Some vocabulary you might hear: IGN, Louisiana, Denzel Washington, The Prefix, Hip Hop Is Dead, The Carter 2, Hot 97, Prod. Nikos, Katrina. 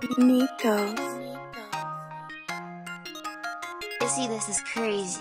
Nikos. See, this is crazy.